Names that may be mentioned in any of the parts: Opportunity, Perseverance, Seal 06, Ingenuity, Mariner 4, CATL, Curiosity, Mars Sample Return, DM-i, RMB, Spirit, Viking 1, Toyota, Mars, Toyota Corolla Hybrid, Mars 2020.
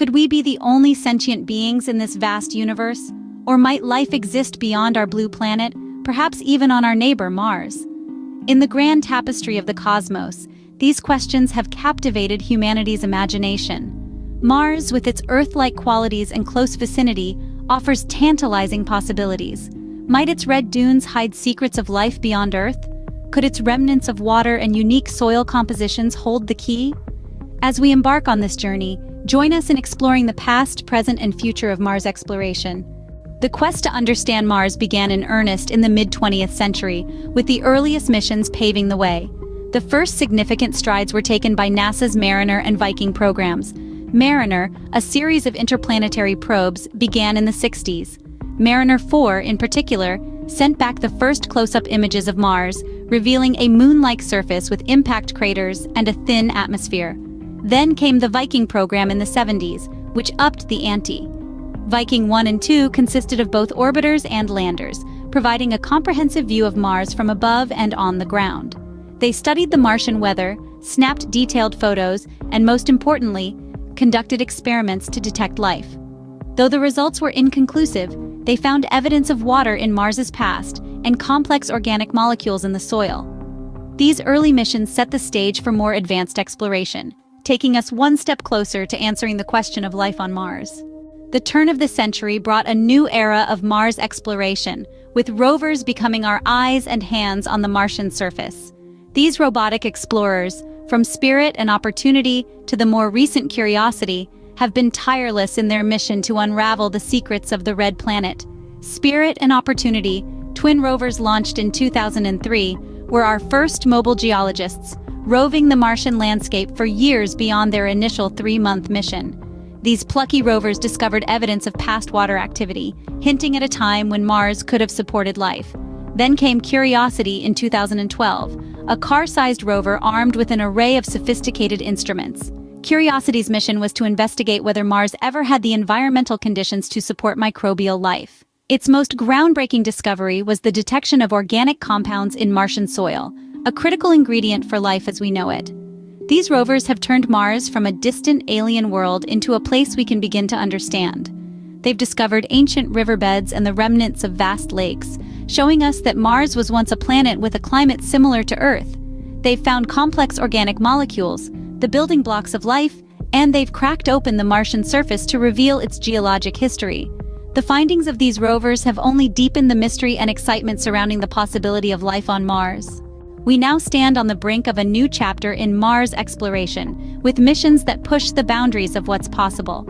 Could we be the only sentient beings in this vast universe? Or might life exist beyond our blue planet, perhaps even on our neighbor Mars? In the grand tapestry of the cosmos, these questions have captivated humanity's imagination. Mars, with its Earth-like qualities and close vicinity, offers tantalizing possibilities. Might its red dunes hide secrets of life beyond Earth? Could its remnants of water and unique soil compositions hold the key? As we embark on this journey, join us in exploring the past, present, and future of Mars exploration. The quest to understand Mars began in earnest in the mid-20th century, with the earliest missions paving the way. The first significant strides were taken by NASA's Mariner and Viking programs. Mariner, a series of interplanetary probes, began in the 60s. Mariner 4, in particular, sent back the first close-up images of Mars, revealing a moon-like surface with impact craters and a thin atmosphere. Then came the Viking program in the 70s, which upped the ante. Viking 1 and 2 consisted of both orbiters and landers, providing a comprehensive view of Mars from above and on the ground. They studied the Martian weather, snapped detailed photos, and most importantly, conducted experiments to detect life. Though the results were inconclusive, they found evidence of water in Mars's past and complex organic molecules in the soil. These early missions set the stage for more advanced exploration, taking us one step closer to answering the question of life on Mars. The turn of the century brought a new era of Mars exploration, with rovers becoming our eyes and hands on the Martian surface. These robotic explorers, from Spirit and Opportunity to the more recent Curiosity, have been tireless in their mission to unravel the secrets of the Red Planet. Spirit and Opportunity, twin rovers launched in 2003, were our first mobile geologists, roving the Martian landscape for years beyond their initial three-month mission. These plucky rovers discovered evidence of past water activity, hinting at a time when Mars could have supported life. Then came Curiosity in 2012, a car-sized rover armed with an array of sophisticated instruments. Curiosity's mission was to investigate whether Mars ever had the environmental conditions to support microbial life. Its most groundbreaking discovery was the detection of organic compounds in Martian soil, a critical ingredient for life as we know it. These rovers have turned Mars from a distant alien world into a place we can begin to understand. They've discovered ancient riverbeds and the remnants of vast lakes, showing us that Mars was once a planet with a climate similar to Earth. They've found complex organic molecules, the building blocks of life, and they've cracked open the Martian surface to reveal its geologic history. The findings of these rovers have only deepened the mystery and excitement surrounding the possibility of life on Mars. We now stand on the brink of a new chapter in Mars exploration, with missions that push the boundaries of what's possible.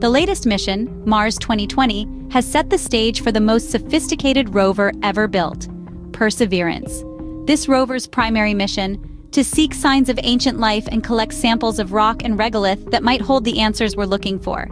The latest mission, Mars 2020, has set the stage for the most sophisticated rover ever built, Perseverance. This rover's primary mission, to seek signs of ancient life and collect samples of rock and regolith that might hold the answers we're looking for.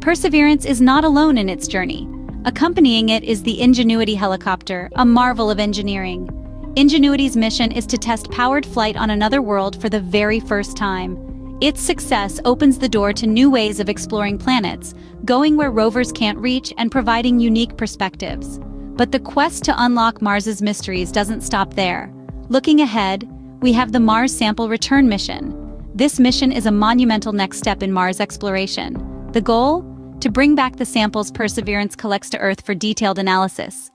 Perseverance is not alone in its journey. Accompanying it is the Ingenuity helicopter, a marvel of engineering. Ingenuity's mission is to test powered flight on another world for the very first time. Its success opens the door to new ways of exploring planets, going where rovers can't reach and providing unique perspectives. But the quest to unlock Mars's mysteries doesn't stop there. Looking ahead, we have the Mars Sample Return mission. This mission is a monumental next step in Mars exploration. The goal? To bring back the samples Perseverance collects to Earth for detailed analysis.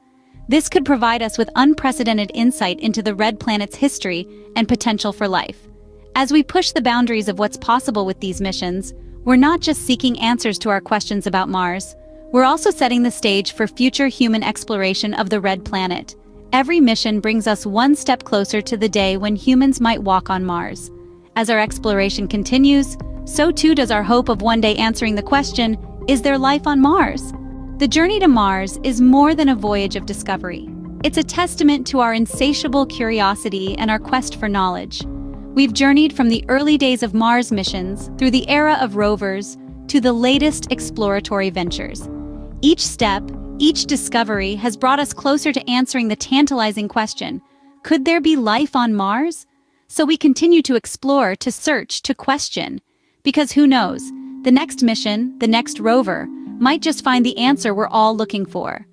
This could provide us with unprecedented insight into the Red Planet's history and potential for life. As we push the boundaries of what's possible with these missions, we're not just seeking answers to our questions about Mars, we're also setting the stage for future human exploration of the Red Planet. Every mission brings us one step closer to the day when humans might walk on Mars. As our exploration continues, so too does our hope of one day answering the question, is there life on Mars? The journey to Mars is more than a voyage of discovery. It's a testament to our insatiable curiosity and our quest for knowledge. We've journeyed from the early days of Mars missions through the era of rovers to the latest exploratory ventures. Each step, each discovery has brought us closer to answering the tantalizing question, could there be life on Mars? So we continue to explore, to search, to question. Because who knows, the next mission, the next rover, might just find the answer we're all looking for.